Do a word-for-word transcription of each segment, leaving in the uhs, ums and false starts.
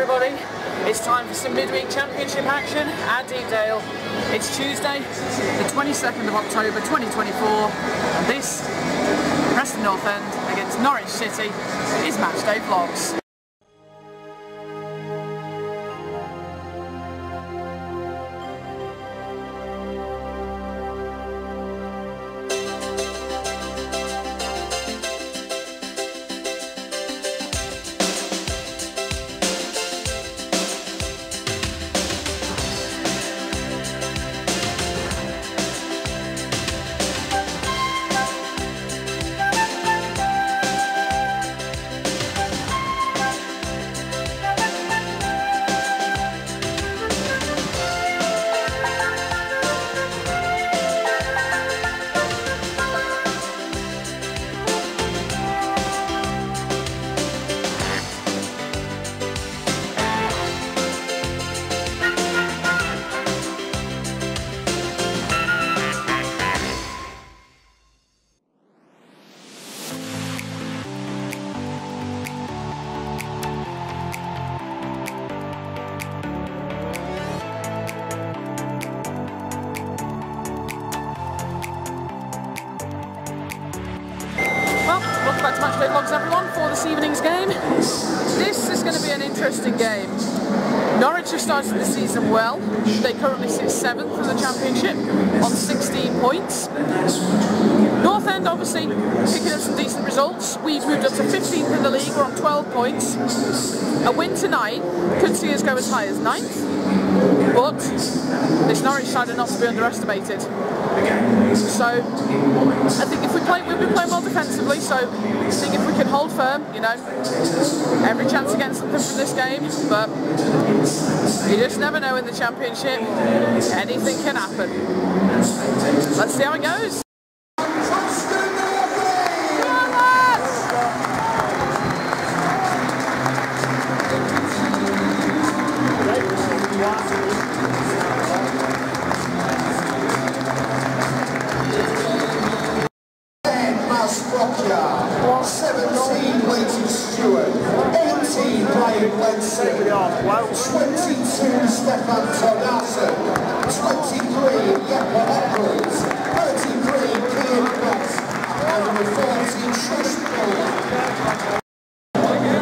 everybody. It's time for some midweek championship action at Deepdale. It's Tuesday, the twenty-second of October twenty twenty-four, and this, Preston North End against Norwich City, is Matchday Vlogs. Matchday Vlogs, everyone, for this evening's game. This is going to be an interesting game. Norwich have started the season well. They currently sit seventh in the championship on sixteen points. North End obviously picking up some decent results. We've moved up to fifteenth in the league, we're on twelve points. A win tonight could see us go as high as ninth, but this Norwich side are not to be underestimated. So, I think if we play, we've been playing well defensively, so I think if we can hold firm, you know, every chance against them from this game, but you just never know in the championship, anything can happen. Let's see how it goes. seventeen played to Stuart, eighteen playing Wednesday, twenty-two Stefan Tornarsen, twenty-three Jeppe Edwards, thirty-three Ian West, and forty Trish.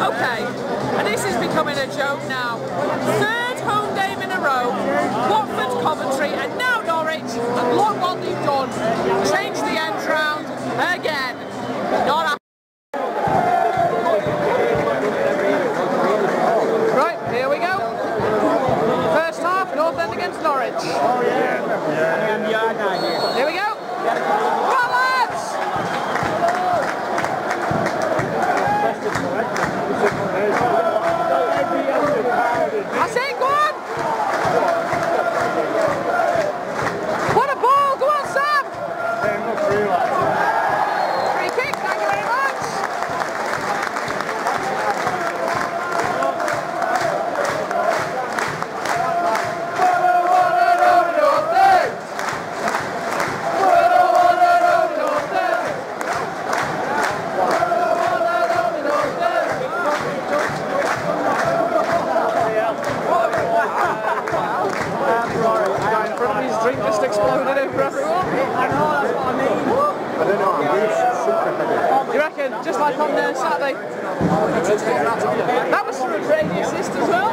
Okay, and this is becoming a joke now. Third home game in a row, Watford, Coventry, and now Norwich, and look what they've done. Change the end round again. Not Oh, yeah. Yeah. Yeah. Here we go. Well, lads! That's it, go on! What a ball! Go on, Sam! Free kick, thank you very much! Just like on uh, Saturday. That was for a great assist as well.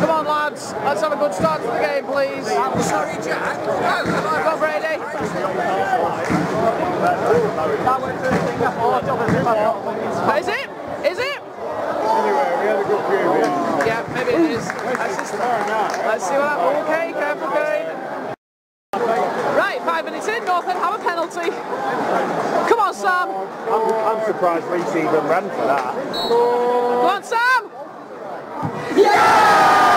Come on, lads, let's have a good start to the game, please. Sorry, Jack. Come on, go Brady. Is it? Is it? Anyway, we had a good period. Yeah, maybe it is. Let's, just, let's see what happens. Okay, careful, Kane. Five minutes in, North End have a penalty. Come on, Sam. I'm, I'm surprised Rees even ran for that. Come on, Sam. Yeah!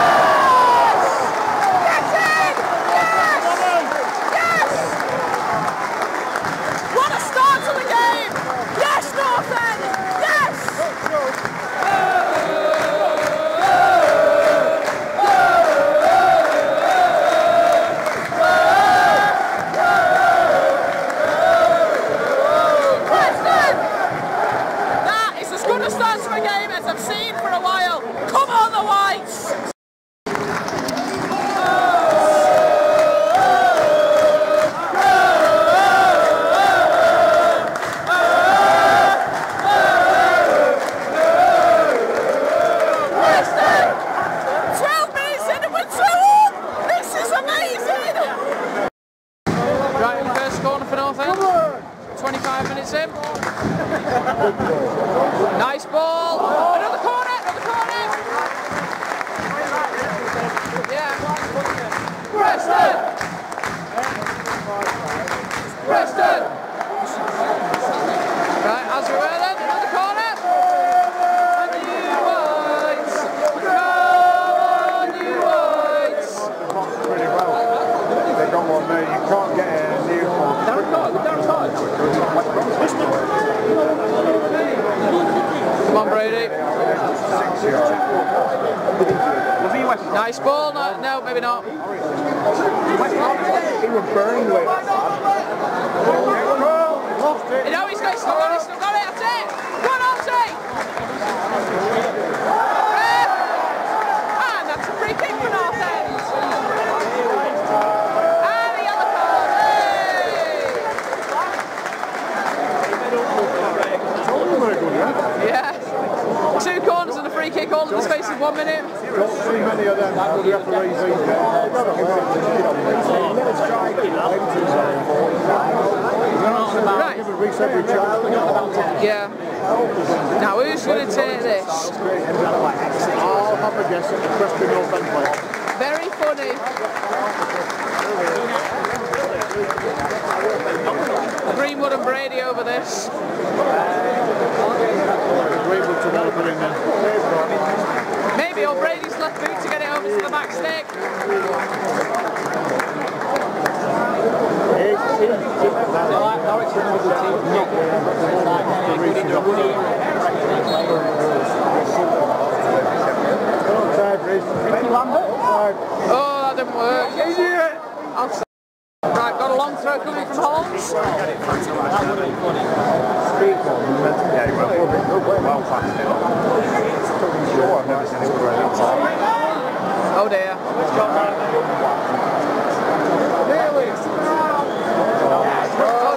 five minutes in. Nice ball. Another corner, another corner. Yeah. Preston. Preston. Right, as we were then, another corner. And you Whites. Come on, you Whites. Pretty well. They don't want me. You can't get it. Come on, Brady. Nice ball. No, no, maybe not. He would burn with it. No, he's got it. He's still got it. He's still got it. That's it. One on take. And that's a free kick for North End. Yeah, two corners and a free kick all in the space of one minute. Don't see many of them. Right. Yeah. Now who's going to take this? I'll have a guess at the Preston North End player. Very funny. Greenwood and Brady over this. Maybe old Brady's left boot to get it over to the back stick. Oh, that didn't work. Right, got a long throw coming from Holmes. Oh dear. Oh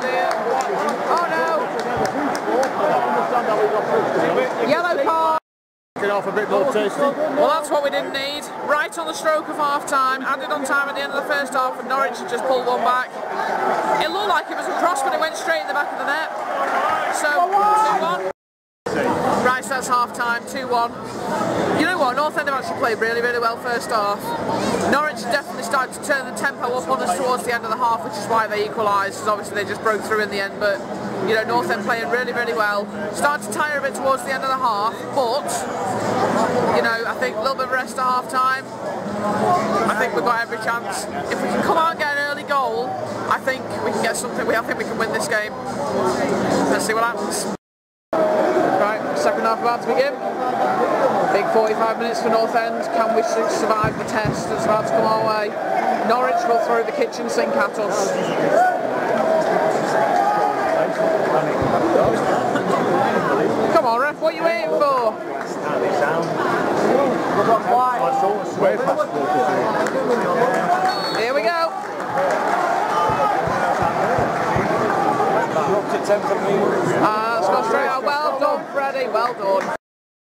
dear. Oh no. Yellow card. Off a bit more tasty. Well, that's what we didn't need. Right on the stroke of half time, added on time at the end of the first half, and Norwich had just pulled one back. It looked like it was a cross, but it went straight in the back of the net. So, two one. Right, so that's half time, two one. You know what, North End have actually played really, really well first half. Norwich definitely started to turn the tempo up on us towards the end of the half, which is why they equalised, because obviously they just broke through in the end, but you know, North End playing really, really well. Started to tire a bit towards the end of the half, but, you know, I think a little bit of rest at half time. I think we've got every chance. If we can come out and get an early goal, I think we can get something. I think we can win this game. Let's see what happens. Right, second half about to begin. Big forty-five minutes for North End. Can we survive the test that's about to come our way? Norwich will throw the kitchen sink at us. Come on, ref, what are you waiting for? Here we go. Ah, it's gone straight out. Well done, Freddie. Well done.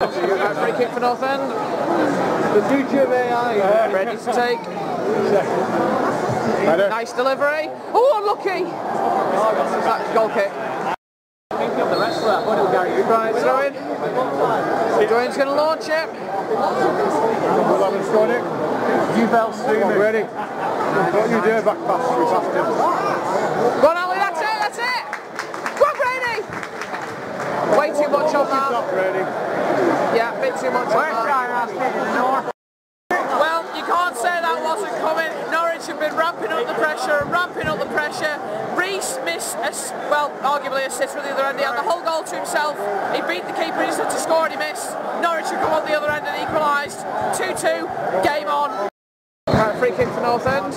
Right, free kick for North End. The future of A I. Ready to take. Nice delivery. Oh, unlucky! That's goal kick. Right, Joanne. Joanne's going to launch it. You bells soon. Ready? What you do back pass? Go on, Ali. That's it. That's it. Go on, Brady. Way too much on that. Yeah, a bit too much on that. Have been ramping up the pressure and ramping up the pressure. Rees missed, a, well, arguably assist with the other end. He had the whole goal to himself. He beat the keeper, he just had to score and he missed. Norwich have come on the other end and equalised. two two, game on. Right, free kick for North End.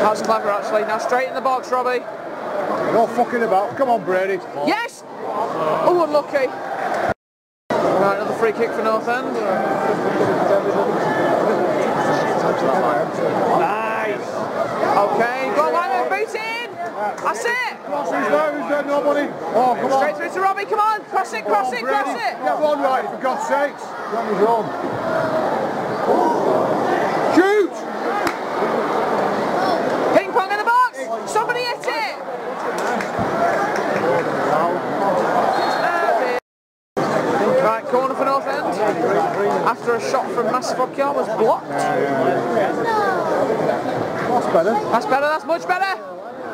That's clever actually. Now straight in the box, Robbie. No fucking about. Come on, Brady. Yes! Oh, unlucky. Right, another free kick for North End. Nice! Okay, go on, Lyman, boot in! That's it! Cross who's there, who's there, nobody? Oh, come on! Straight through to Robbie, come on! Cross it, cross it, cross it! Get one right, for God's sakes! That was wrong. Shoot! Ping pong in the box! Somebody hit last fuck yard was blocked. Yeah, yeah, yeah. No. That's better. That's better, that's much better.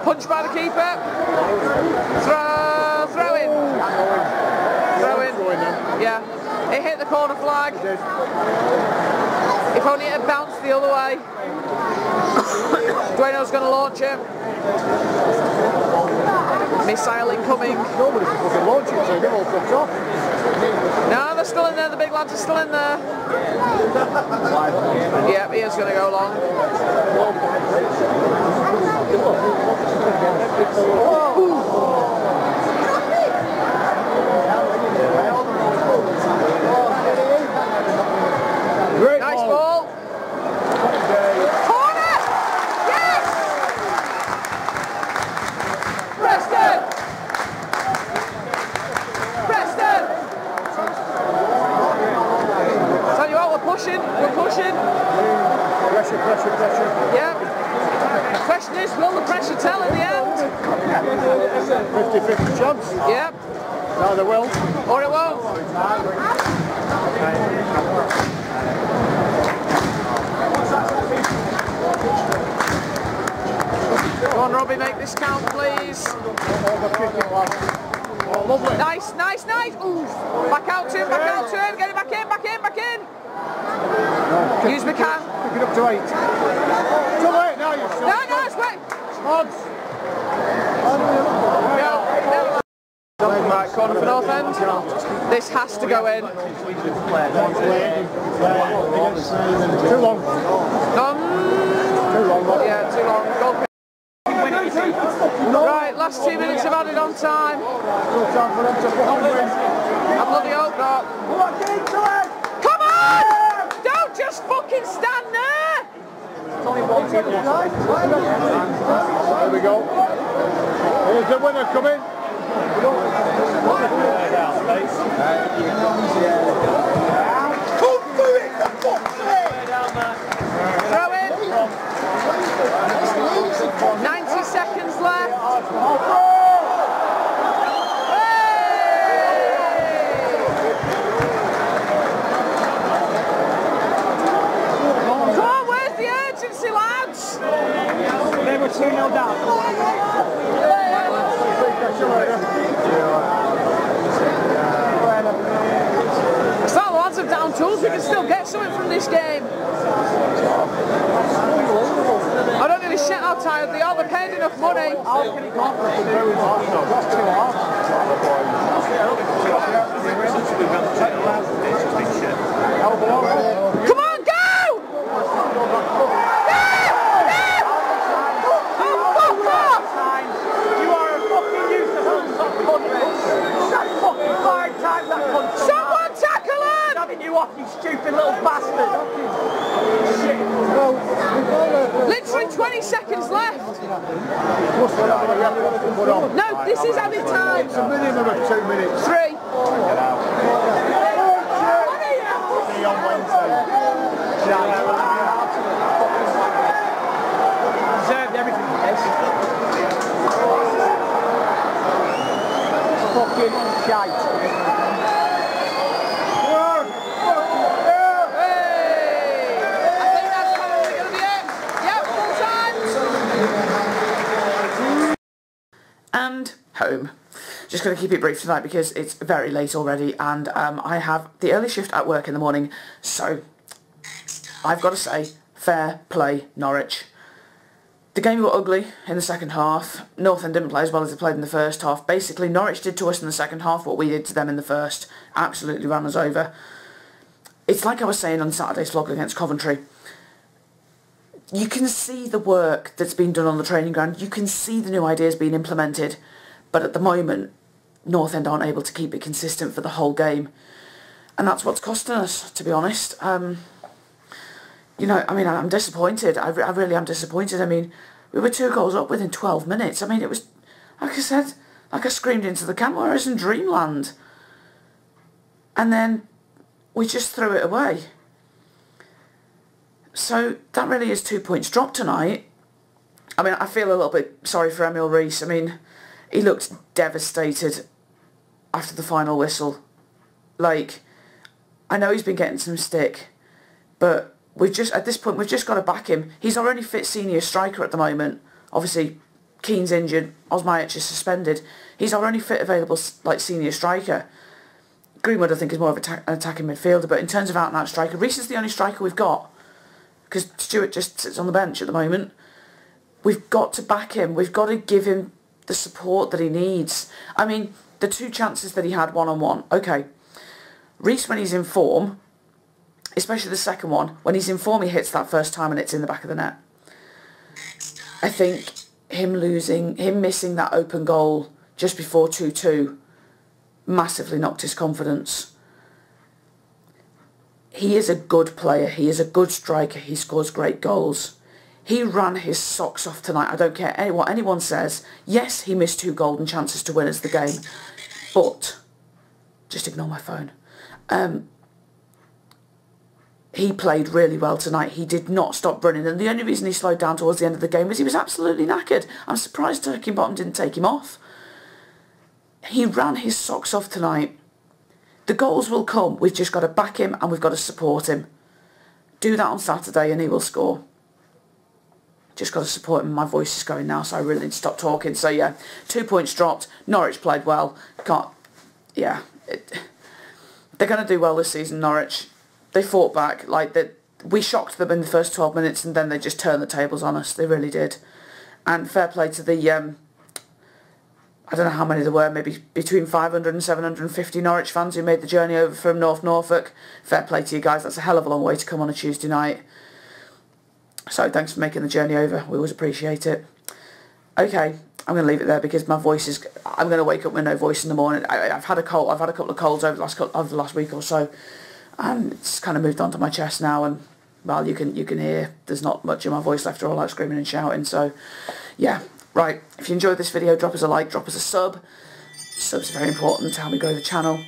Punch by the keeper. Throw, throw in. Throw in. Yeah. It hit the corner flag. If only it had bounced the other way. Dueno's going to launch it. Missile incoming. Nobody can fucking launch it, so they're all fucked off. No, they're still in there, the big lads are still in there. Yep, he is going to go long. Great nice ball. We're pushing. Pressure, pressure, pressure. Yeah. The question is, will the pressure tell at the end? fifty fifty chance. Yeah. No, they will. Or it won't. Go on, Robbie, make this count, please. Lovely. Nice, nice, nice. Oof. Back out to him, back out to him. Get it back in, back in, back in. No, use McCann. Pick it up to eight. It's all right now, you're No, no, it's wet. Odds. No, never mind. Right, corner for North End. This has to go in. Too long. None. Too long. Yeah, too long. Goal kick. Right, last two minutes have added on time. I bloody hope not. Don't just fucking stand there! There we go. Here's the winner coming. Don't do it, for fuck's sake! Throw in. ninety seconds left. two nil down. It's not the lads of down tools, we can still get something from this game. I don't give a shit how tired they are, they're paid enough money. Come on, go! Someone tackle him! Having you off, you stupid little bastard! Shit! Literally twenty seconds left! No, this is added time! It's a minimum of two minutes. Three. See you on Wednesday. Deserved everything. Fucking shite. And home. Just going to keep it brief tonight because it's very late already, and um, I have the early shift at work in the morning, so I've got to say, fair play Norwich. The game got ugly in the second half. North End didn't play as well as they played in the first half. Basically, Norwich did to us in the second half what we did to them in the first. Absolutely ran us over. It's like I was saying on Saturday's vlog against Coventry. You can see the work that's been done on the training ground. You can see the new ideas being implemented. But at the moment, North End aren't able to keep it consistent for the whole game. And that's what's costing us, to be honest. Um, you know, I mean, I'm disappointed. I, re I really am disappointed. I mean, we were two goals up within twelve minutes. I mean, it was, like I said, like I screamed into the camera, I was in dreamland. And then we just threw it away. So that really is two points dropped tonight. I mean, I feel a little bit sorry for Emil Rees. I mean, he looked devastated after the final whistle. Like, I know he's been getting some stick, But we've just, at this point, we've just got to back him. He's our only fit senior striker at the moment. Obviously, Keane's injured. Osmaich is suspended. He's our only fit available like senior striker. Greenwood, I think, is more of an attacking midfielder. But in terms of out-and-out striker, Rees is the only striker we've got, because Stuart just sits on the bench at the moment. We've got to back him. We've got to give him the support that he needs. I mean, the two chances that he had one-on-one. Okay. Rees, when he's in form, especially the second one, when he's in form, he hits that first time and it's in the back of the net. I think him losing, him missing that open goal just before two two massively knocked his confidence. He is a good player. He is a good striker. He scores great goals. He ran his socks off tonight. I don't care what anyone says. Yes, he missed two golden chances to win us the game, but just ignore my phone. Um, he played really well tonight. He did not stop running, and the only reason he slowed down towards the end of the game was he was absolutely knackered. I'm surprised Tuckingbottom didn't take him off. He ran his socks off tonight. The goals will come. We've just got to back him and we've got to support him. Do that on Saturday and he will score. Just got to support him. My voice is going now, so I really need to stop talking. So yeah, two points dropped. Norwich played well. Can't, yeah. It, they're going to do well this season, Norwich. They fought back. Like they, we shocked them in the first twelve minutes and then they just turned the tables on us. They really did. And fair play to the... Um, I don't know how many there were, maybe between five hundred and seven hundred fifty Norwich fans who made the journey over from North Norfolk. Fair play to you guys, that's a hell of a long way to come on a Tuesday night. So thanks for making the journey over, we always appreciate it. Okay, I'm going to leave it there because my voice is... I'm going to wake up with no voice in the morning. I, I've had a cold, I've had a couple of colds over the last, over the last week or so. And it's kind of moved onto my chest now and, well, you can, you can hear there's not much in my voice left, or all out screaming and shouting, so yeah. Right, if you enjoyed this video, drop us a like, drop us a sub. Subs are very important to help me grow the channel.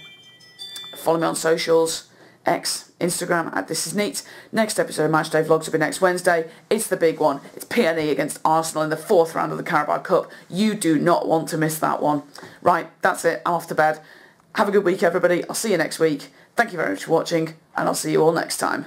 Follow me on socials, X, Instagram, at This Is Neats. Next episode of Matchday Vlogs will be next Wednesday. It's the big one. It's P N E against Arsenal in the fourth round of the Carabao Cup. You do not want to miss that one. Right, that's it. I'm off to bed. Have a good week, everybody. I'll see you next week. Thank you very much for watching, and I'll see you all next time.